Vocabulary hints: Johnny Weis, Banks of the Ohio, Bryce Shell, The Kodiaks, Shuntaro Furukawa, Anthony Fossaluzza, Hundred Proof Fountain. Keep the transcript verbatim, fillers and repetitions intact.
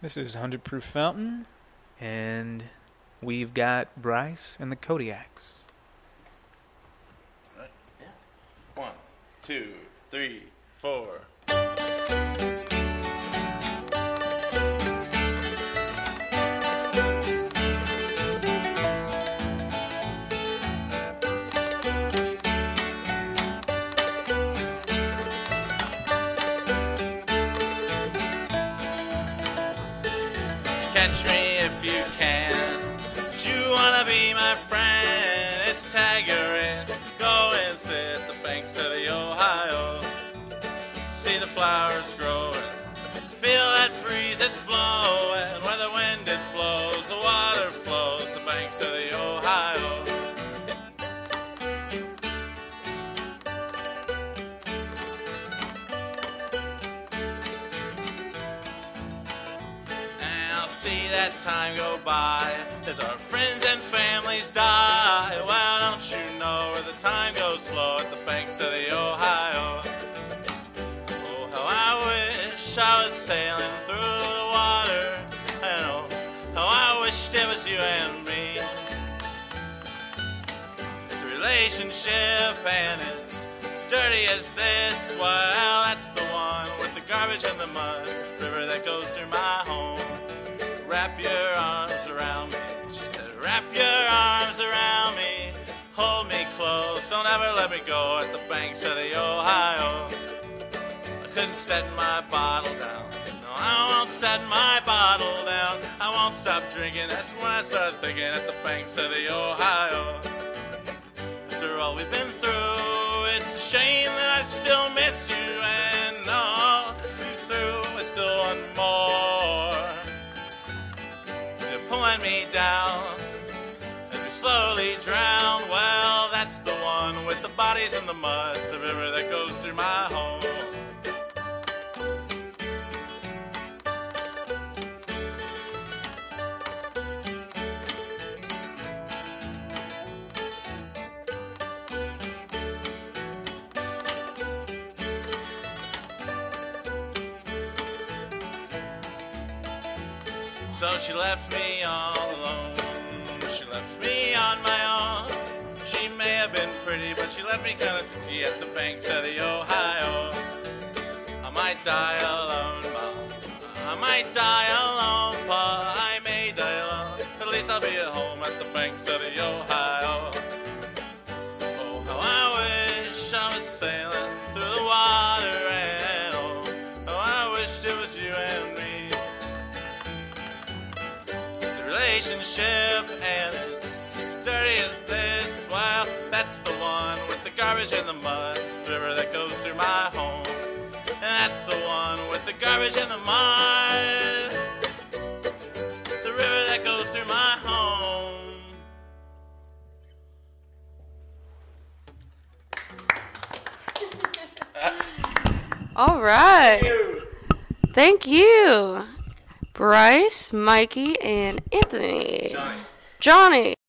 This is Hundred Proof Fountain, and we've got Bryce and the Kodiaks. One, two, three, four. Catch me if you can. Do you wanna be my friend? It's Tagarin. Go and sit at the banks of the Ohio. See the flowers growing. Feel that breeze it's blowing. Where the wind it blows, the water flows. The banks of the Ohio. And I'll see that time go by. As our friends and families die, well, don't you know where the time goes slow at the banks of the Ohio? Oh, how I wish I was sailing through the water, and oh, how I wished it was you and me. This relationship, and it's as dirty as this, well, that's the one with the garbage and the mud, river that goes through my home. Wrap your arms around me. Wrap your arms around me, hold me close, don't ever let me go at the banks of the Ohio. I couldn't set my bottle down, no, I won't set my bottle down. I won't stop drinking, that's when I start thinking at the banks of the Ohio. After all we've been through, it's a shame that I still miss you, and all you're through is still one more. You're pulling me down. Slowly drown, well, that's the one with the bodies in the mud, the river that goes through my home. So she left me all alone. Left me on my own. She may have been pretty, but she left me kind of empty at the banks of the Ohio. I might die alone, Ma. I might die alone, Pa. I may die alone, but at least I'll be at home at the banks of the Ohio. Oh, how I wish I was sailing through the water, and oh, how I wished it was you and me. It's a relationship, and dirty as this, well, that's the one with the garbage and the mud, the river that goes through my home. And that's the one with the garbage and the mud, the river that goes through my home. All right. Thank you. Thank you. Bryce, Mikey, and Anthony. Johnny. Johnny.